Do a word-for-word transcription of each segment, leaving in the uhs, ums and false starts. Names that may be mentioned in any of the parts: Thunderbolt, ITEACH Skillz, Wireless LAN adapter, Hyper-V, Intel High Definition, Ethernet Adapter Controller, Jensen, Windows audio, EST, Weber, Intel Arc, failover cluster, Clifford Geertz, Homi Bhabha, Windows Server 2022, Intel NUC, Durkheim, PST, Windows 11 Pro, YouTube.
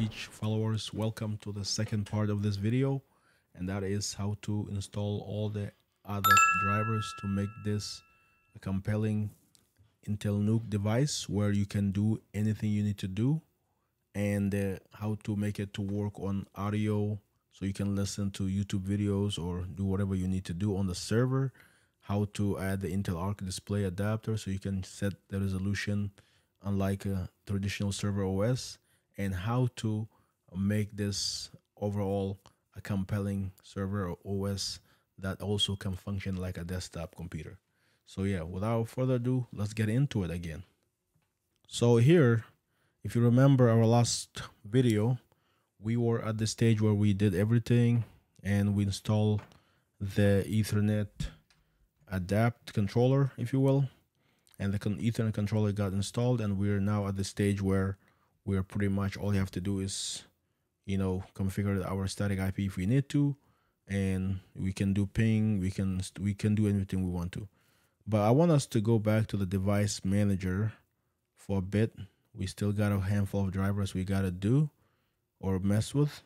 ITEACH followers, welcome to the second part of this video, and that is how to install all the other drivers to make this a compelling Intel N U C device where you can do anything you need to do, and uh, how to make it to work on audio so you can listen to YouTube videos or do whatever you need to do on the server, how to add the Intel Arc display adapter so you can set the resolution unlike a traditional server O S, and how to make this overall a compelling server O S that also can function like a desktop computer. So yeah, without further ado, let's get into it again. So here, if you remember our last video, we were at the stage where we did everything and we installed the Ethernet Adapter Controller, if you will. And the Ethernet controller got installed, and we're now at the stage where we're pretty much all you have to do is, you know, configure our static I P if we need to, and we can do ping, we can we can do anything we want to. But I want us to go back to the device manager for a bit. We still got a handful of drivers we gotta do or mess with,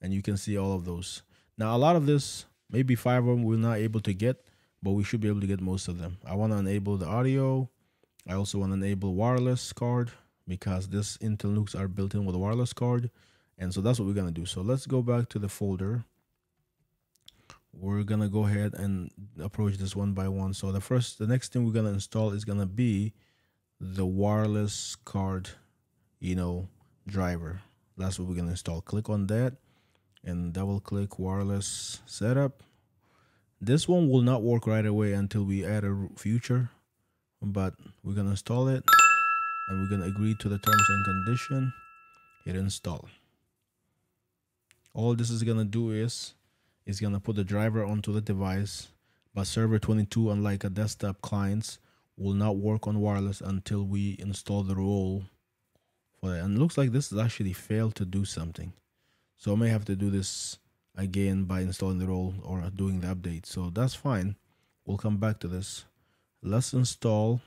and you can see all of those. Now a lot of this, maybe five of them, we're not able to get, but we should be able to get most of them. I want to enable the audio. I also want to enable wireless card because this Intel N U Cs are built in with a wireless card. And so that's what we're going to do. So let's go back to the folder. We're going to go ahead and approach this one by one. So the first, the next thing we're going to install is going to be the wireless card, you know, driver. That's what we're going to install. Click on that and double click wireless setup. This one will not work right away until we add a future, but we're going to install it, and we're going to agree to the terms and condition. Hit install. All this is going to do is it's going to put the driver onto the device, but Server twenty-two, unlike a desktop clients, will not work on wireless until we install the role for it. And it looks like this has actually failed to do something, so I may have to do this again by installing the role or doing the update. So that's fine, we'll come back to this. Let's install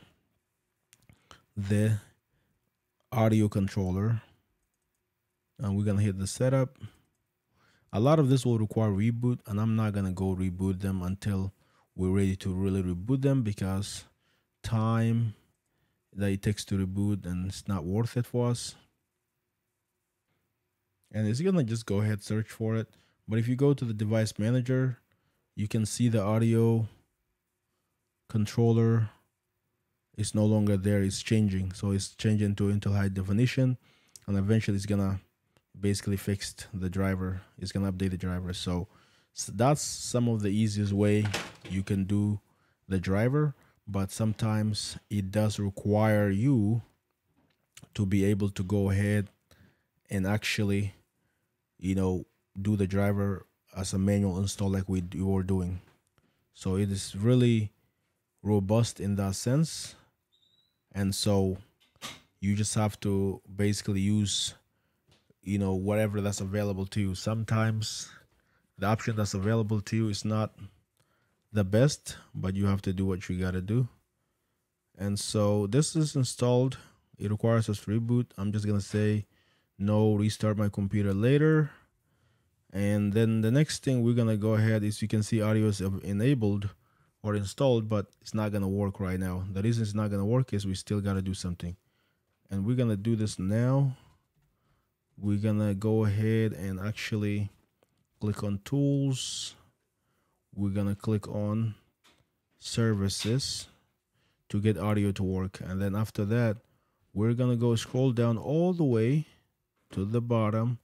the audio controller, and we're gonna hit the setup. A lot of this will require reboot, and I'm not gonna go reboot them until we're ready to really reboot them, because time that it takes to reboot, and it's not worth it for us. And it's gonna just go ahead, search for it. But if you go to the device manager, you can see the audio controller is no longer there. It's changing. So it's changing to Intel High Definition, and eventually it's going to basically fix the driver. It's going to update the driver. So, so that's some of the easiest way you can do the driver. But sometimes it does require you to be able to go ahead and actually, you know, do the driver as a manual install like we were doing. So it is really robust in that sense, and so you just have to basically use, you know, whatever that's available to you. Sometimes the option that's available to you is not the best, but you have to do what you gotta do. And so this is installed. It requires us to reboot. I'm just gonna say no, restart my computer later. And then the next thing we're going to go ahead is, you can see audio is enabled or installed, but it's not going to work right now. The reason it's not going to work is we still got to do something. And we're going to do this now. We're going to go ahead and actually click on tools. We're going to click on services to get audio to work. And then after that, we're going to go scroll down all the way to the bottom,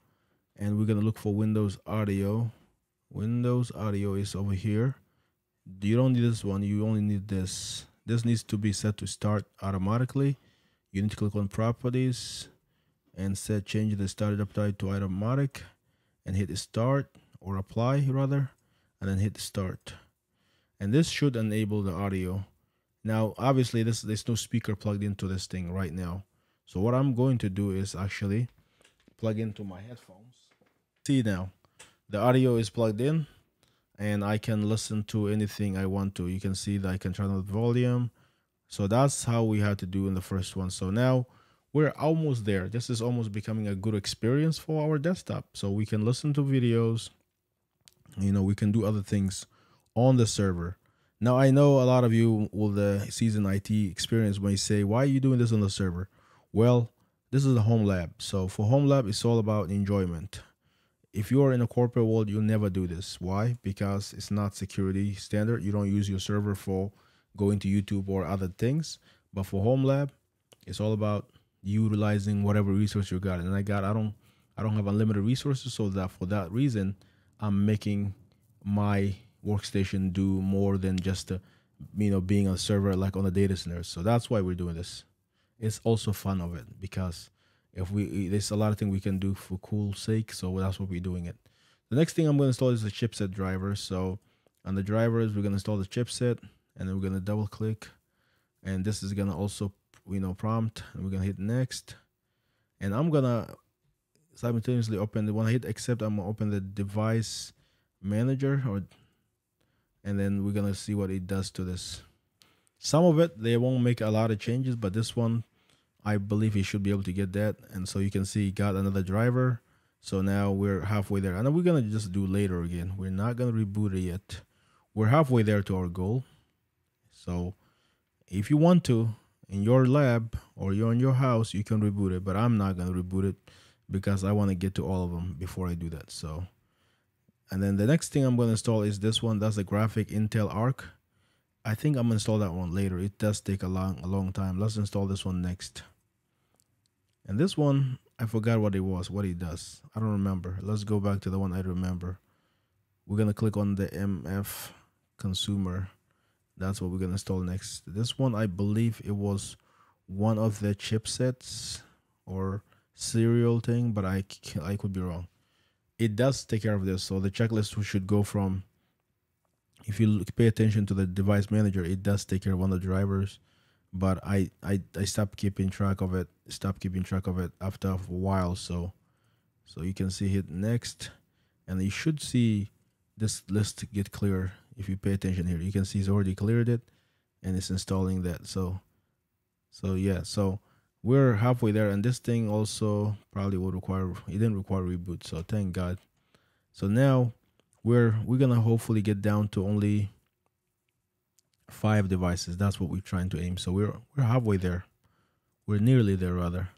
and we're going to look for Windows audio. Windows audio is over here. You don't need this one. You only need this. This needs to be set to start automatically. You need to click on properties and set change the startup type to automatic, and hit start, or apply rather, and then hit start. And this should enable the audio. Now, obviously this, there's no speaker plugged into this thing right now. So what I'm going to do is actually plug into my headphones. See, now the audio is plugged in, and I can listen to anything I want to. You can see that I can turn up the volume. So that's how we had to do in the first one. So now we're almost there. This is almost becoming a good experience for our desktop. So we can listen to videos, you know, we can do other things on the server. Now, I know a lot of you with the seasoned I T experience may say, why are you doing this on the server? Well, this is a home lab. So for home lab, it's all about enjoyment. If you are in a corporate world, you'll never do this. Why? Because it's not security standard. You don't use your server for going to YouTube or other things. But for home lab, it's all about utilizing whatever resource you got. And I got, I don't, I don't have unlimited resources. So that for that reason, I'm making my workstation do more than just, uh, you know, being on a server like on the data center. So that's why we're doing this. It's also fun of it, because if we, there's a lot of things we can do for cool sake. So that's what we're doing it. The next thing I'm going to install is the chipset driver. So on the drivers, we're going to install the chipset, and then we're going to double click. And this is going to also, you know, prompt, and we're going to hit next. And I'm going to simultaneously open the, when I hit accept, I'm going to open the device manager, or, and then we're going to see what it does to this. Some of it, they won't make a lot of changes, but this one, I believe you should be able to get that. And so you can see got another driver. So now we're halfway there. And we're going to just do later again. We're not going to reboot it yet. We're halfway there to our goal. So if you want to, in your lab or you're in your house, you can reboot it. But I'm not going to reboot it because I want to get to all of them before I do that. So, and then the next thing I'm going to install is this one. That's the graphic Intel Arc. I think I'm going to install that one later. It does take a long, a long time. Let's install this one next. And this one, I forgot what it was, what it does. I don't remember. Let's go back to the one I remember. We're going to click on the M F consumer. That's what we're going to install next. This one, I believe it was one of the chipsets or serial thing, but I, I could be wrong. It does take care of this. So the checklist should go from, if you look, pay attention to the device manager, it does take care of one of the drivers. But I, I, I stopped keeping track of it, stopped keeping track of it after a while. So, so you can see hit next, and you should see this list get clear. If you pay attention here, you can see it's already cleared it and it's installing that. So, so yeah, so we're halfway there, and this thing also probably would require, it didn't require reboot. So thank God. So now we're, we're going to hopefully get down to only five devices. That's what we're trying to aim. So we're we're halfway there. We're nearly there, rather.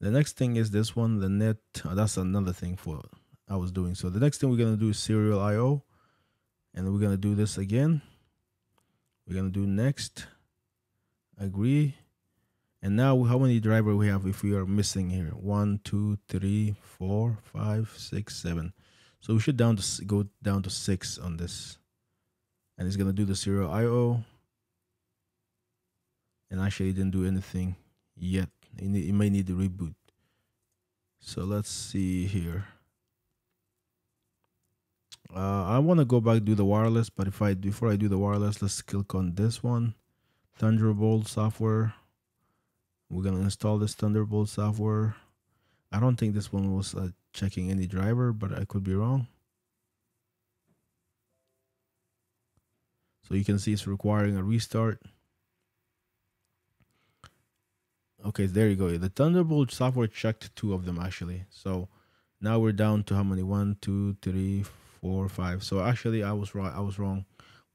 The next thing is this one, the net. Oh, that's another thing for I was doing. So the next thing we're gonna do is serial I O, and we're gonna do this again. We're gonna do next, agree, and now how many driver we have? If we are missing here, one, two, three, four, five, six, seven. So we should down to go down to six on this. And it's going to do the serial I O. And actually, it didn't do anything yet. It, it may need to reboot. So let's see here. Uh, I want to go back and do the wireless. But if I before I do the wireless, let's click on this one. Thunderbolt software. We're going to install this Thunderbolt software. I don't think this one was uh, checking any driver, but I could be wrong. So you can see it's requiring a restart. Okay, there you go. The Thunderbolt software checked two of them actually. So now we're down to how many? One, two, three, four, five. So actually, I was right. I was wrong.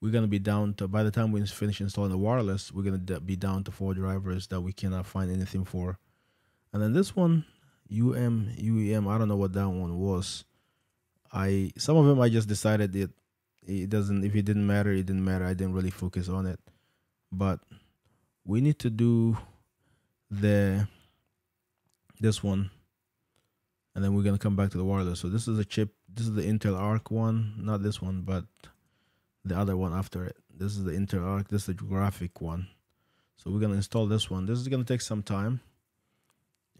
We're gonna be down to, by the time we finish installing the wireless, we're gonna be down to four drivers that we cannot find anything for. And then this one, U M, U E M. I don't know what that one was. I some of them I just decided it. It doesn't, if it didn't matter, it didn't matter. I didn't really focus on it, but we need to do the, this one, and then we're going to come back to the wireless. So this is a chip. This is the Intel Arc one, not this one, but the other one after it. This is the Intel Arc. This is the graphic one. So we're going to install this one. This is going to take some time.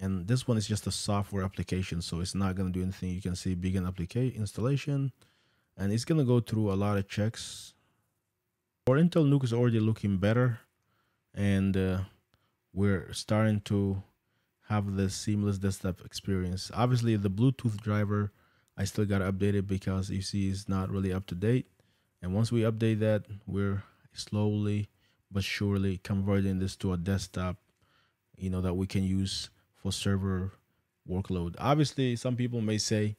And this one is just a software application. So it's not going to do anything. You can see begin application installation. And it's going to go through a lot of checks. Our Intel N U C is already looking better. And uh, we're starting to have the seamless desktop experience. Obviously, the Bluetooth driver, I still got to update it because you see it's not really up to date. And once we update that, we're slowly but surely converting this to a desktop, you know, that we can use for server workload. Obviously, some people may say,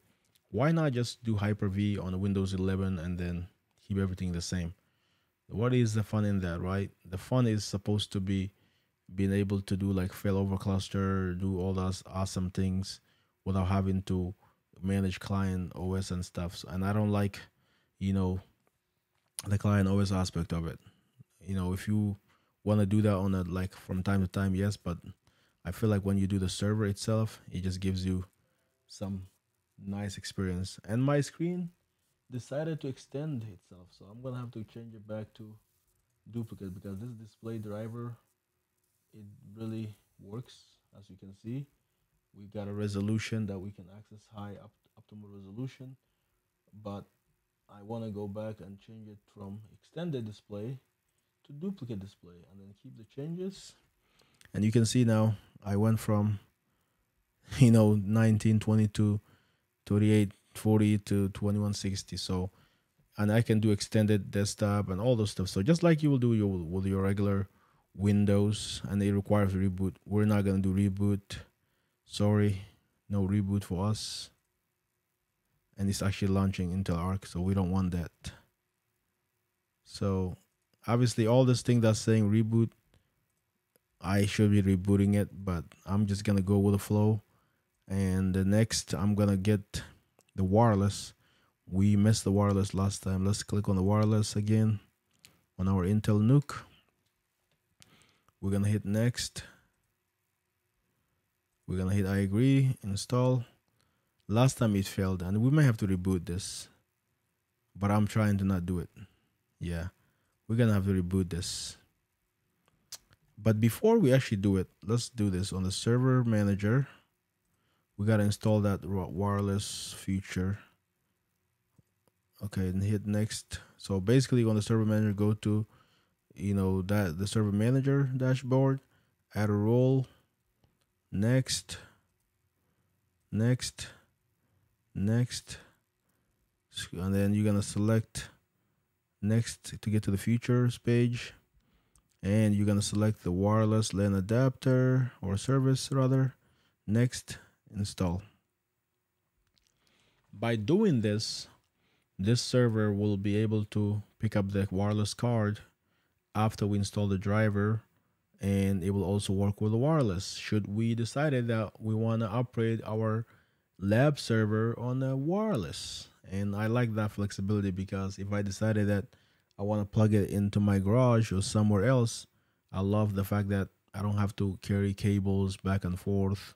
why not just do Hyper-V on Windows eleven and then keep everything the same? What is the fun in that, right? The fun is supposed to be being able to do like failover cluster, do all those awesome things without having to manage client O S and stuff. And I don't like, you know, the client O S aspect of it. You know, if you want to do that on a, like from time to time, yes, but I feel like when you do the server itself, it just gives you some nice experience. And my screen decided to extend itself, so I'm gonna have to change it back to duplicate because this display driver, it really works. As you can see, we got a resolution that we can access, high up optimal resolution, but I want to go back and change it from extended display to duplicate display and then keep the changes. And you can see now I went from, you know, nineteen twenty-two thirty-eight forty to twenty-one sixty. So, and I can do extended desktop and all those stuff. So just like you will do your with your regular Windows, and it requires a reboot. We're not going to do reboot. Sorry, no reboot for us. And it's actually launching Intel Arc, so we don't want that. So obviously all this thing that's saying reboot, I should be rebooting it, but I'm just going to go with the flow. And the next, I'm going to get the wireless. We missed the wireless last time. Let's click on the wireless again on our Intel nuke. We're going to hit next. We're going to hit I agree, install. Last time it failed, and we may have to reboot this, but I'm trying to not do it. Yeah, we're going to have to reboot this. But before we actually do it, let's do this on the server manager. We got to install that wireless feature. Okay, and hit next. So basically on the server manager, go to, you know, that the server manager dashboard, add a role, next, next, next. And then you're going to select next to get to the features page. And you're going to select the wireless LAN adapter or service rather, next. Install. By doing this, this server will be able to pick up the wireless card after we install the driver, and it will also work with the wireless. Should we decide that we want to upgrade our lab server on a wireless, and I like that flexibility because if I decided that I want to plug it into my garage or somewhere else, I love the fact that I don't have to carry cables back and forth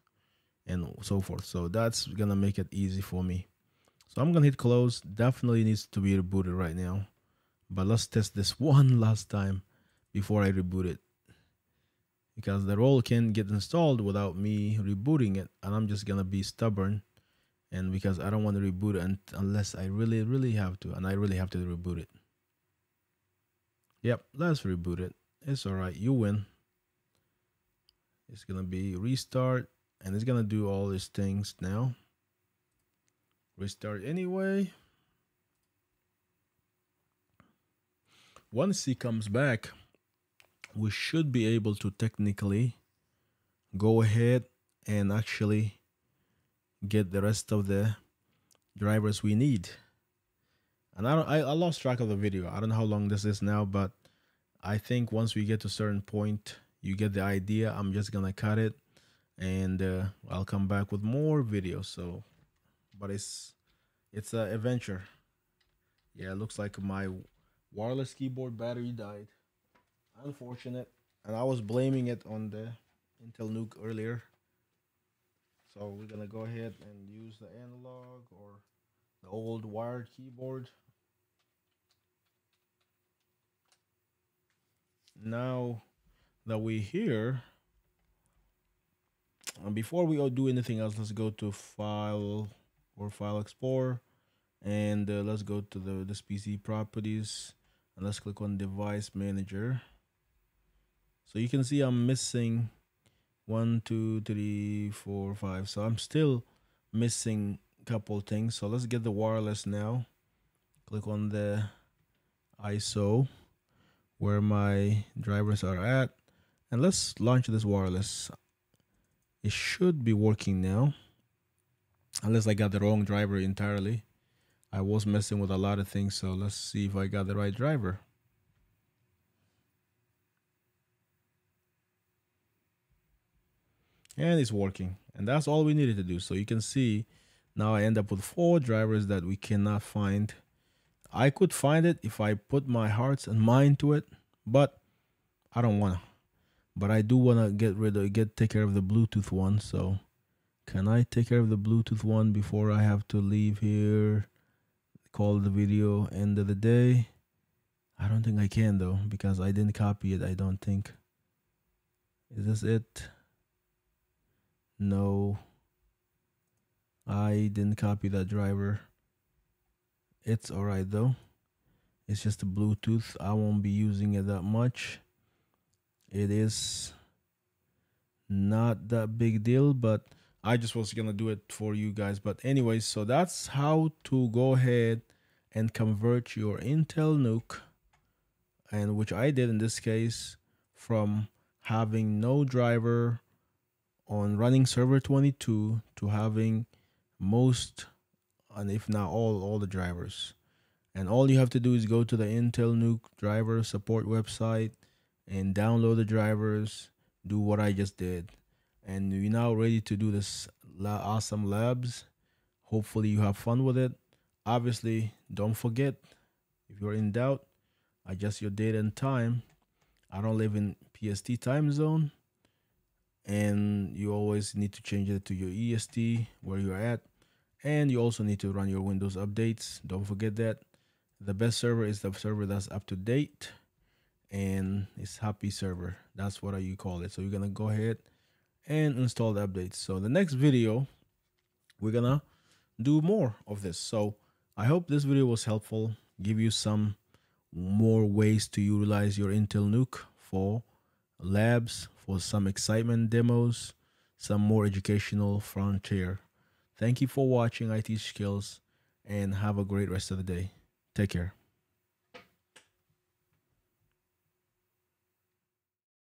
and so forth. So that's gonna make it easy for me. So I'm gonna hit close. Definitely needs to be rebooted right now, but let's test this one last time before I reboot it, because the role can get installed without me rebooting it, and I'm just gonna be stubborn, and because I don't want to reboot it unless I really really have to, and I really have to reboot it. Yep, let's reboot it. It's all right, you win. It's gonna be restart. And it's going to do all these things now. Restart anyway. Once he comes back, we should be able to technically go ahead and actually get the rest of the drivers we need. And I, don't, I, I lost track of the video. I don't know how long this is now, but I think once we get to a certain point, you get the idea. I'm just going to cut it. And uh, I'll come back with more videos. So, but it's it's an adventure. Yeah, it looks like my wireless keyboard battery died. Unfortunate, and I was blaming it on the Intel nuke earlier. So we're gonna go ahead and use the analog or the old wired keyboard. Now that we're here. And before we all do anything else, let's go to File or File Explorer, and uh, let's go to the this P C properties, and let's click on Device Manager. So you can see I'm missing one, two, three, four, five. So I'm still missing a couple things. So let's get the wireless now. Click on the I S O where my drivers are at, and let's launch this wireless. It should be working now, unless I got the wrong driver entirely. I was messing with a lot of things, so let's see if I got the right driver. And it's working, and that's all we needed to do. So you can see now I end up with four drivers that we cannot find. I could find it if I put my hearts and mind to it, but I don't wanna. But I do wanna get rid of, get take care of the Bluetooth one. So can I take care of the Bluetooth one before I have to leave here? Call the video end of the day. I don't think I can though, because I didn't copy it, I don't think. Is this it? No. I didn't copy that driver. It's all right though. It's just a Bluetooth. I won't be using it that much. It is not that big deal, but I just was gonna do it for you guys. But anyway, so that's how to go ahead and convert your Intel nuke, and which I did in this case, from having no driver on running server twenty-two to having most, and if not all, all the drivers. And all you have to do is go to the Intel nuke driver support website and download the drivers, do what I just did. And you're now ready to do this awesome labs. Hopefully you have fun with it. Obviously, don't forget, if you're in doubt, adjust your date and time. I don't live in P S T time zone, and you always need to change it to your E S T where you're at. And you also need to run your Windows updates. Don't forget that. The best server is the server that's up to date, and it's happy server. That's what you call it. So you're gonna go ahead and install the updates. So the next video, we're gonna do more of this. So I hope this video was helpful, give you some more ways to utilize your Intel nuke for labs, for some excitement demos, some more educational frontier. Thank you for watching ITEACH Skillz, and have a great rest of the day. Take care.